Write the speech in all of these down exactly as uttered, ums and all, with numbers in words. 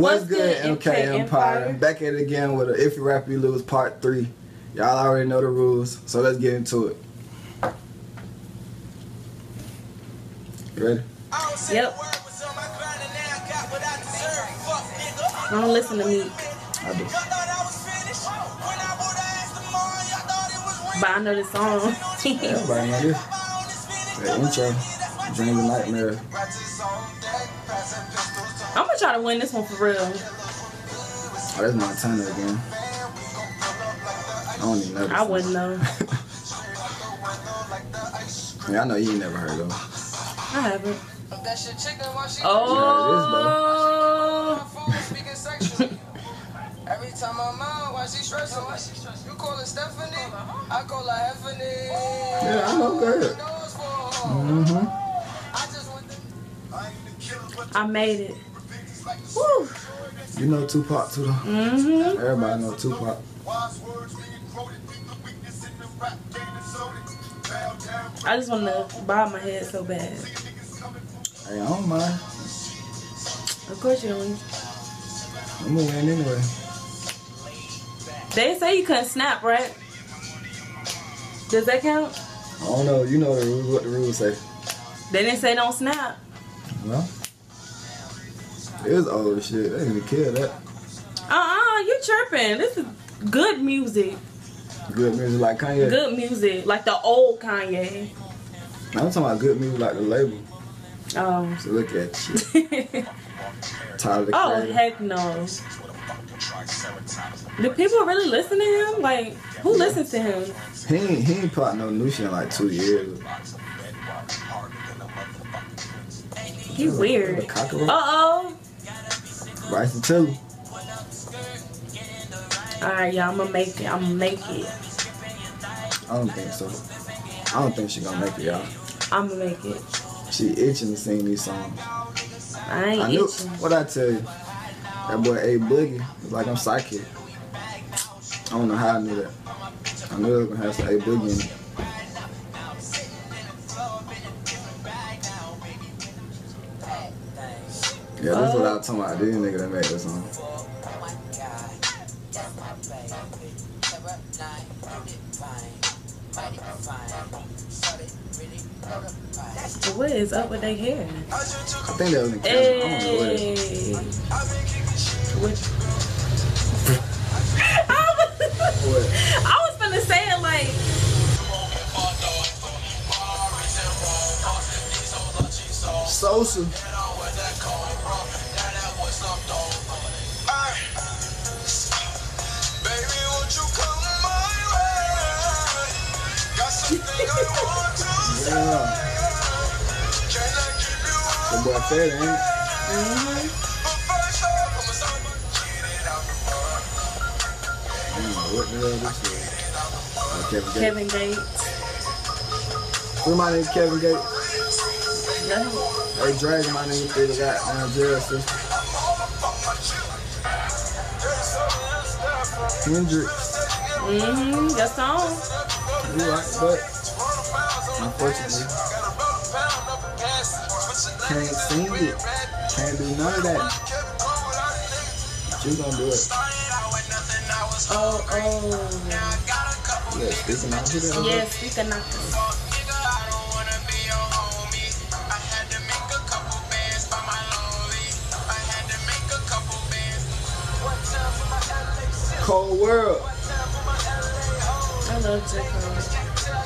What's, What's good, M K, M K Empire? Empire? Back at it again with a If You Rap You Lose Part three. Y'all already know the rules, so let's get into it. You ready? Yep. I don't listen to me. I do. But I know this song. Everybody know this. The intro, Dream the Nightmare. I'm gonna try to win this one for real. Oh, that's my turn again. I don't even know. I wouldn't know. Yeah, I know you ain't never heard of. I haven't. Oh. Every time I'm out, why she stressing? You call her Stephanie, I call her Heffany. Yeah, I know good. Mm-hmm. I made it. Woo. You know Tupac too though. Mm-hmm. Everybody know Tupac. I just want to bob my head so bad. Hey, I don't mind. Of course you don't. I'm gonna win anyway. They say you couldn't snap, right? Does that count? I don't know. You know the rules, what the rules say. They didn't say don't snap. Well, it was old as shit. They didn't care that. Uh-uh, you chirping. This is good music. Good music like Kanye? Good music. Like the old Kanye. I'm talking about good music like the label. Oh. So look at you. Tyler, the oh, Craig. Heck no. Do people really listen to him? Like, who yeah. listens to him? He ain't, he ain't put no new shit in like two years. He's weird. Uh-oh. Rice and Tilly. Alright, y'all, I'm gonna make it. I'm gonna make it. I don't think so. I don't think she gonna make it, y'all. I'm gonna make it. She itching to sing these songs. I ain't I knew, itching. What'd I tell you? That boy A Boogie was like, I'm psychic. I don't know how I knew that. I knew it was gonna have some A Boogie in it. Yeah, that's oh. what I was talking about. These niggas that made this song. What is up with their hair? I think that was in camera. Hey. I don't know what it is. What? I, was, what? I was gonna say it like. Sosa. Yeah. That boy Freddy, ain't it? Mm-hmm. I don't know what the hell this is. Oh, Kevin Gates. Kevin Gates. Who my name is Kevin Gates? No. Hey, Drag, my name is Freddy. Got on jail system. Kendrick. Mm-hmm. That's on. You right, but unfortunately. Can't sing it. Can't do none of that. But you gonna do it. Oh, oh. Yeah, speaking out here. Yeah, speaking out here. Cold World. I love J Cole.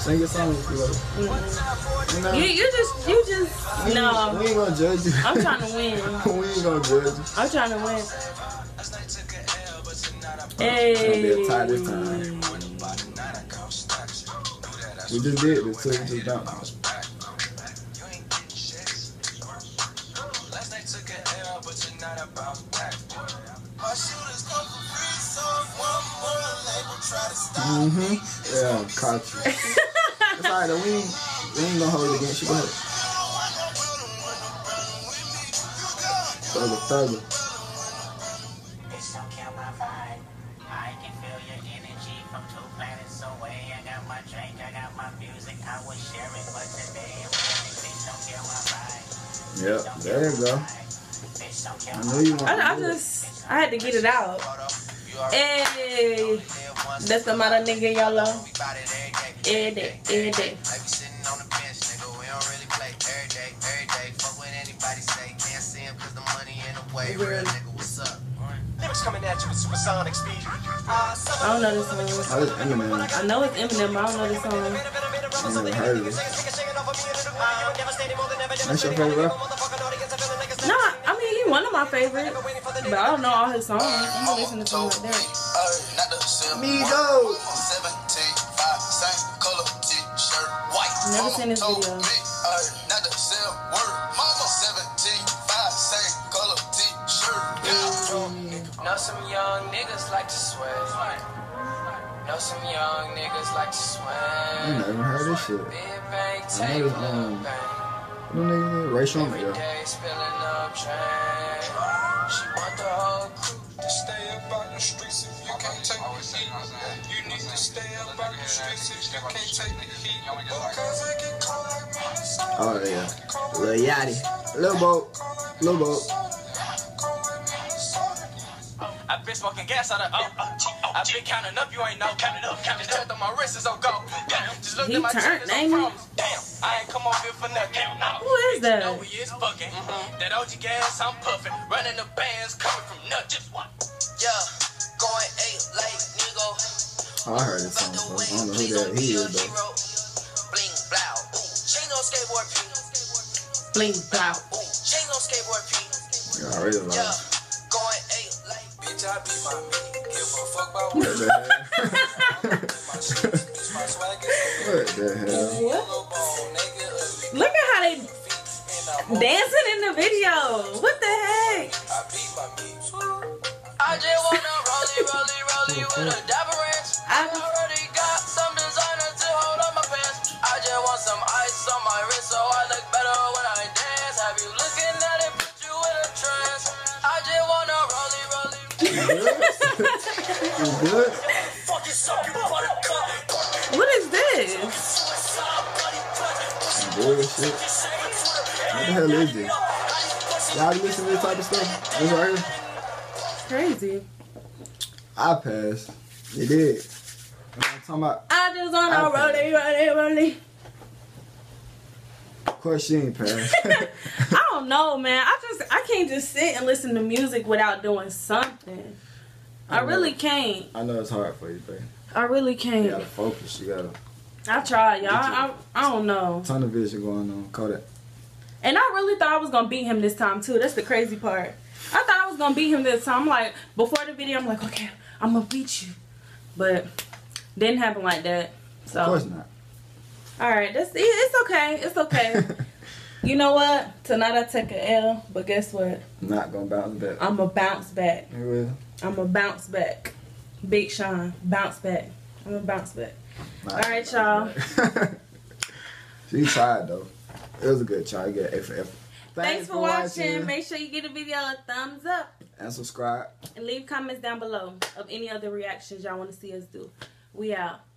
Sing your song if you love it. No. You, you just, you just, we no. We ain't gonna judge you. I'm trying to win. We ain't gonna judge you. I'm trying to win. Hey. It's gonna be a tie this time. We just did this, so we just don't. Mm-hmm. Yeah, caught you. It's alright, we ain't, we ain't gonna hold it against you. Go ahead. Thugger, Thugger. I can feel your energy from two planets away. I got my drink, I got my music. I was sharing, but today don't kill my vibe. Yep, there you go. I know you want to. I just. I had to get it out. Hey, that's the mother nigga, y'all love. Every day, every day. Like we sitting on the bench, nigga, we don't really play. Every day, every day. Fuck what anybody say, can't see him cause the money in the way. Real nigga, what's up? Lyrics coming at you with supersonic speed. I don't know this song. Oh, it's Eminem. I know it's Eminem, but I don't know this song. I never heard of it. That's your favorite rapper? Nah, I mean, he one of my favorites, but I don't know all his songs. I'm gonna listen to songs like that. Migos. Never seen this video. Know some young niggas like to swim. Know some young niggas like to swim. I never heard this shit. I know this um, no nigga, Ray Sean, yo. She want the whole crew to stay up out the streets if you can't take the heat. You need to stay up out the streets if you can't take the heat. Because I get cold like me. Oh yeah, Lil Yachty, Lil Boat, Lil Boat. I've been smoking gas out of oh, oh, I've been counting up, you ain't know. Counting up, counting up. Just on my wrist is on gold. Damn, just look at my chest. Damn, I ain't come over here for nothing. Who is that? No, he is fucking. That O G gas, I'm puffing. Running the bands, coming from nuts. Just one. Yeah, going eight like nigga. Oh, I heard this song. I don't know who that he is, though. Bling, blow. Chain on skateboard P. Bling, blow. Chain on skateboard P. Yeah, I really like it. I be my meat, give a fuck about what the hell. Look at how they dancing in the video. What the heck? I be my meat. I just wanna rollie, rollie, rollie with a diaper ranch. I already got some designer to hold on my pants. I just want some ice on my wrist so I look better when I dance. Have you looking at it, put you in a trance? I just wanna rollie, rollie. What is this? Bullshit. What the hell is this? Y'all listen to this type of stuff? This right here? Crazy. I passed. It did. I'm talking about. I just on a rollie, rollie, rollie. Of course she ain't passed. I don't know, man. I just I can't just sit and listen to music without doing something. I, I really can't. I know it's hard for you, babe. I really can't. You gotta focus. You gotta. I tried, y'all. I, I don't know. Ton of vision going on. Call that. And I really thought I was gonna beat him this time too. That's the crazy part. I thought I was gonna beat him this time. I'm like, before the video, I'm like, okay, I'm gonna beat you, but didn't happen like that. So. Of course not. All right, that's it. It's okay. It's okay. You know what? Tonight I take a L, but guess what? I'm not gonna bounce back. I'm gonna bounce back. You will. I'm gonna bounce back. Big Sean, bounce back. I'm gonna bounce back. All right, y'all. She tried though. It was a good try. You get an A for effort. Thanks, Thanks for, for watching. watching. Make sure you give the video a thumbs up and subscribe. And leave comments down below of any other reactions y'all want to see us do. We out.